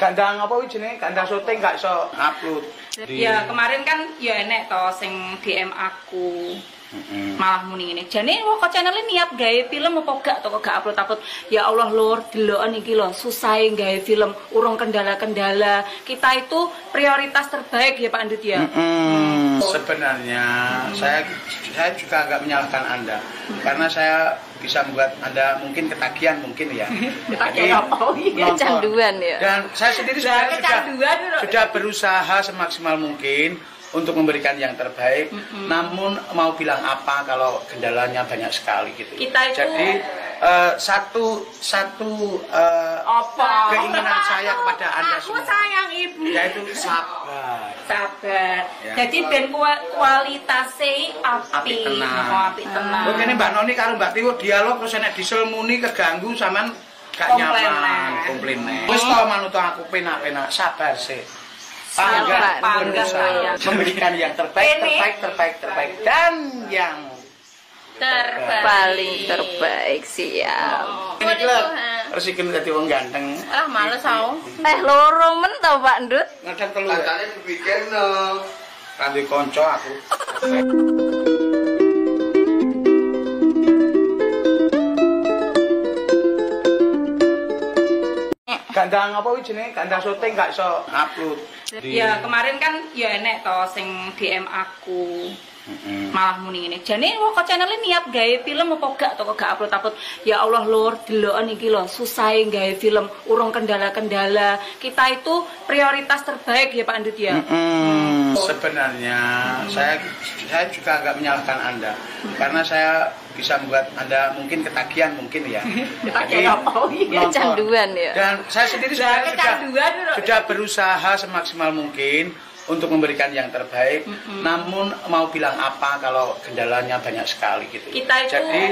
Kandang apa jenenge? Kandang syuting gak iso upload. Ya kemarin kan ya enek to sing DM aku. Malah muni ngene. Jane Woko channel niat gawe film apa gak to kok gak upload-upload. Ya Allah Lur, deloken iki lho susahe gawe film, urung kendala-kendala. Kita itu prioritas terbaik ya Pak Ndut ya. Sebenarnya saya juga nggak menyalahkan Anda karena saya bisa membuat Anda mungkin ketagihan mungkin ya. Ketagihan apa? Kecanduan ya. Dan saya sendiri sudah berusaha semaksimal mungkin untuk memberikan yang terbaik. Namun mau bilang apa kalau kendalanya banyak sekali gitu. Kita itu jadi keinginan saya kepada Anda semua. Aku sayang ibu. Yaitu sabar. Sabar. Ya, jadi ben kualitasnya api tenang. Oke nih Mbak Noni kalau Mbak Tiwo dialog terus enak diesel muni keganggu sama gak nyaman komplainnya. Terus tau manut aku penak-penak sabar sih. Panggang memberikan yang terbaik dan yang paling terbaik siap. Resikin dadi wong ganteng. Ah males aku. Loro men to Pak Ndut. Ngadang telu. Katane dipikirno. Kanthi kanca aku. Kandang apa jenenge? Kandang syuting gak iso upload. Ya kemarin kan ya enek to sing DM aku. Malah muni ngene. Jane Woko channel niat gawe film apa gak to kok gak upload-upload. Ya Allah Lur, deloken iki lho susahe gawe film, urung kendala-kendala. Kita itu prioritas terbaik ya Pak Ndut ya. Sebenarnya saya juga nggak menyalahkan Anda karena saya bisa membuat Anda mungkin ketagihan mungkin ya. Ketagihan apa? Kecanduan ya. Dan saya sendiri sudah berusaha semaksimal mungkin untuk memberikan yang terbaik. Namun mau bilang apa kalau kendalanya banyak sekali gitu. Kita itu jadi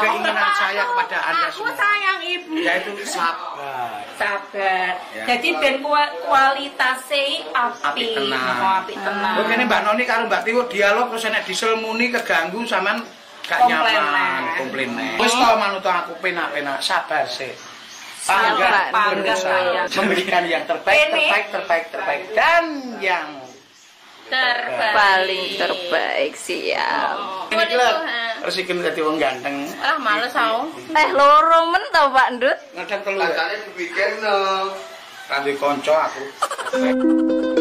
keinginan saya kepada Anda semua. Aku sayang ibu. Yaitu sabar. Sabar. Ya, jadi ben kualitasnya api tenang. Oke nih Mbak Noni kalau Mbak Tiwo dialog terus enak diesel muni keganggu sama gak nyaman komplainnya. Terus tau manut aku penak-penak sabar sih. Panggang memberikan yang terbaik dan yang paling terbaik siap. Resikin dadi wong ganteng. Ah males aku. Loro men to Pak Ndut. Ngadang telu. Katane dipikirno. Kanthi kanca aku.